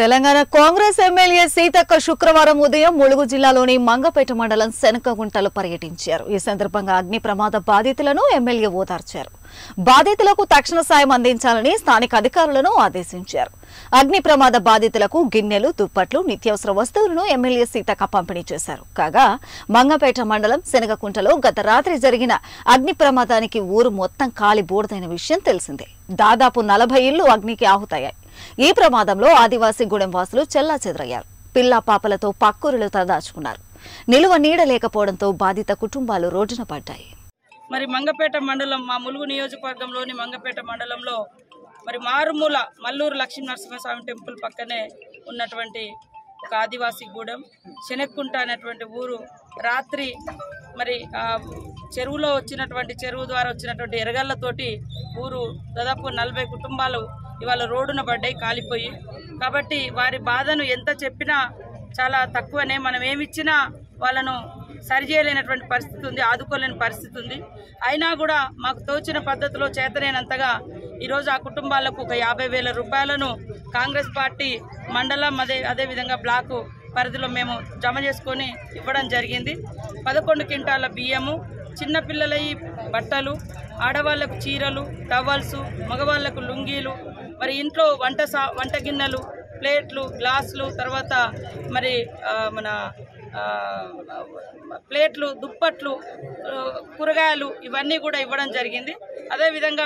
Telangana Congress MLA Seethakka శుక్రవారం ఉదయం ములుగు జిల్లాలోని మంగపేట మండలం శనిగ పర్యటించారు. ఈ సందర్భంగా అగ్ని ప్రమాద బాధితులను ఎమ్మెల్యే ఓదార్చారు. బాధితులకు తక్షణ సాయం అందించాలని స్థానిక అధికారులను ఆదేశించారు. అగ్ని ప్రమాద బాధితులకు గిన్నెలు, దుప్పట్లు, నిత్యావసర వస్తువులను ఎమ్మెల్యే సీతక్క పంపిణీ చేశారు. కాగా మంగపేట మండలం శనిగ గత రాత్రి జరిగిన అగ్ని ప్రమాదానికి ఊరు మొత్తం కాలి బోర్దైన విషయం తెలిసిందే. దాదాపు 40 ఇళ్లు అగ్నికి ఆహుతయ్యాయి. ఈ ప్రమాదంలో ఆదివాసీ గూడెం వాసులు చెల్లాచెదరయ్యారు. పిల్లా పాపలతో పక్కూరులు తలదాచుకున్నారు. నిలువ నీడ లేకపోవడంతో బాధిత కుటుంబాలు రోడ్డున పడ్డాయి. మరి మంగపేట మండలం, మా ములుగు నియోజకవర్గంలోని మంగపేట మండలంలో మరి మారుమూల మల్లూరు లక్ష్మీ నరసింహస్వామి టెంపుల్ పక్కనే ఉన్నటువంటి ఒక ఆదివాసీ గూడెం శనిగకుంట అనేటువంటి ఊరు రాత్రి మరి చెరువులో వచ్చినటువంటి చెరువు ద్వారా వచ్చినటువంటి ఎరగళ్లతోటి ఊరు దాదాపు 40 కుటుంబాలు ఇవాళ రోడ్డున పడ్డాయి, కాలిపోయి. కాబట్టి వారి బాధను ఎంత చెప్పినా చాలా తక్కువనే. మనం ఏమిచ్చినా వాళ్ళను సరిచేయలేనటువంటి పరిస్థితి ఉంది, ఆదుకోలేని పరిస్థితి ఉంది. అయినా కూడా మాకు తోచిన పద్ధతిలో చేతనైనంతగా ఈరోజు ఆ కుటుంబాలకు ఒక 50,000 రూపాయలను కాంగ్రెస్ పార్టీ మండలం అదేవిధంగా బ్లాకు పరిధిలో మేము జమ చేసుకొని ఇవ్వడం జరిగింది. 11 క్వింటాల బియ్యము, చిన్నపిల్లలవి బట్టలు, ఆడవాళ్లకు చీరలు, టవల్స్, మగవాళ్లకు లుంగీలు, మరి ఇంట్లో వంట గిన్నెలు, ప్లేట్లు, గ్లాసులు, తర్వాత మరి మన ప్లేట్లు, దుప్పట్లు, కూరగాయలు ఇవన్నీ కూడా ఇవ్వడం జరిగింది. అదేవిధంగా